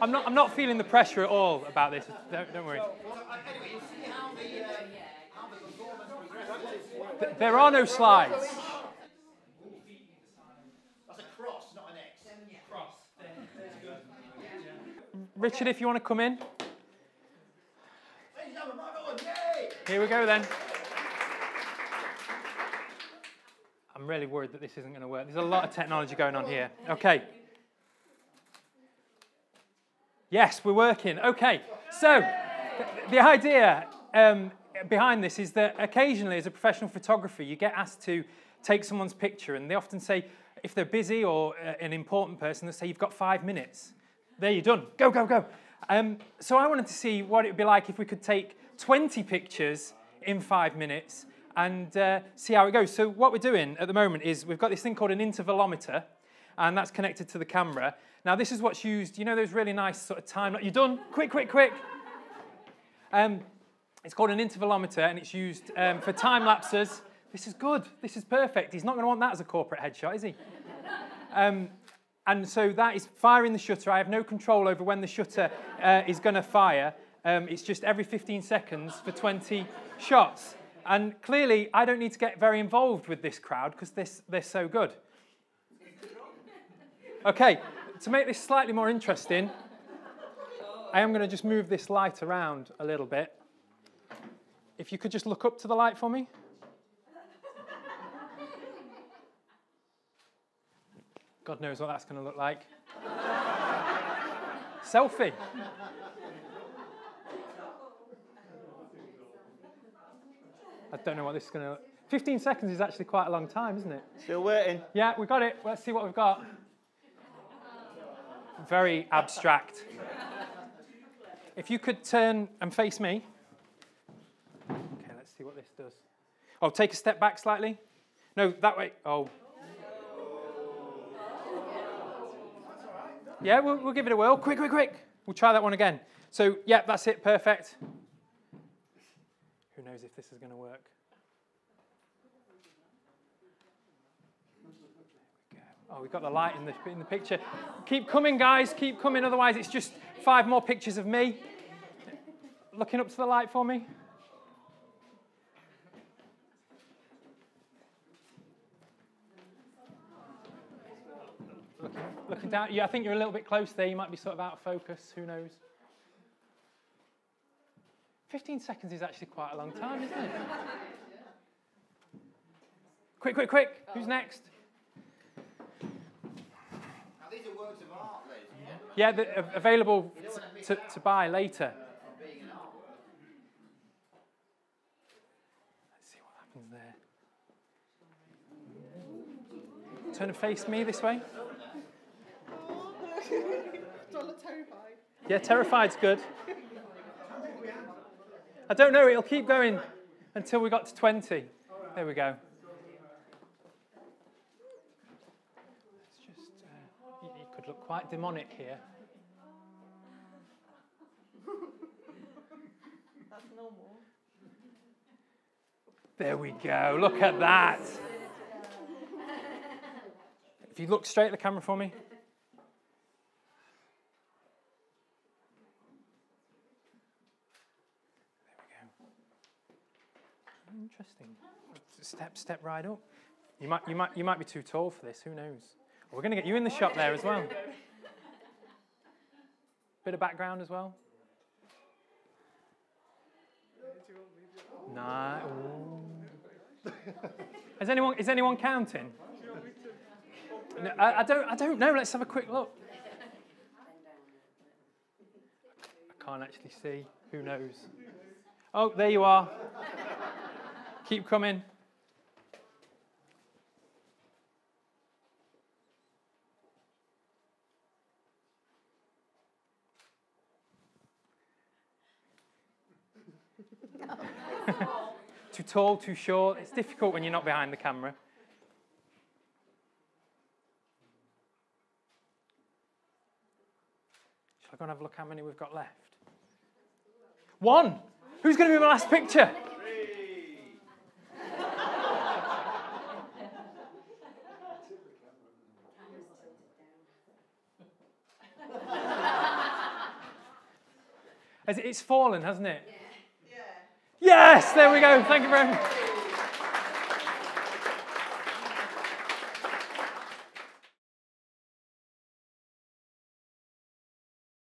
I'm not feeling the pressure at all about this. Don't worry. There are no slides. That's a cross, not an X. Cross. Richard, if you want to come in. Here we go then. I'm really worried that this isn't going to work. There's a lot of technology going on here. Okay. Yes, we're working. Okay. So the idea behind this is that occasionally as a professional photographer, you get asked to take someone's picture, and they often say, if they're busy or an important person, they'll say, you've got 5 minutes. There, you're done. Go, go, go. So I wanted to see what it would be like if we could take 20 pictures in 5 minutes and see how it goes. So what we're doing at the moment is we've got this thing called an intervalometer, and that's connected to the camera. Now this is what's used, you know those really nice sort of time, like you're done, quick, quick, quick. It's called an intervalometer, and it's used for time lapses. This is good, this is perfect. He's not gonna want that as a corporate headshot, is he? And so that is firing the shutter. I have no control over when the shutter is gonna fire. It's just every 15 seconds for 20 shots. And clearly, I don't need to get very involved with this crowd because they're so good. Okay, to make this slightly more interesting, I am going to just move this light around a little bit. If you could just look up to the light for me. God knows what that's going to look like. Selfie. I don't know what this is going to look like. 15 seconds is actually quite a long time, isn't it? Still waiting. Yeah, we got it. Let's see what we've got. Very abstract. If you could turn and face me. Okay, let's see what this does. Oh, take a step back slightly. No, that way. Oh. Yeah, we'll give it a whirl. Quick, quick, quick. We'll try that one again. So, yeah, that's it. Perfect. Who knows if this is going to work? Oh, we've got the light in the picture. Keep coming, guys. Keep coming. Otherwise, it's just 5 more pictures of me. Looking up to the light for me. Looking down. Yeah, I think you're a little bit close there. You might be sort of out of focus. Who knows? 15 seconds is actually quite a long time, isn't it? Quick, quick, quick. Who's next? These are works of art, ladies and gentlemen. Yeah, they're available to buy later. Let's see what happens there. Turn and face me this way. Yeah, terrified's good. I don't know, it'll keep going until we got to 20. There we go. Look quite demonic here. That's normal. There we go. Look at that. If you look straight at the camera for me. There we go. Interesting. Step right up. You might be too tall for this. Who knows? We're going to get you in the shot there as well. Bit of background as well. Nah. Is anyone counting? No, I don't know. Let's have a quick look. I can't actually see. Who knows? Oh, there you are. Keep coming. Too tall, too short. It's difficult when you're not behind the camera. Shall I go and have a look how many we've got left? 1! Who's going to be my last picture? 3! It's fallen, hasn't it? Yeah. Yes, there we go. Thank you very much.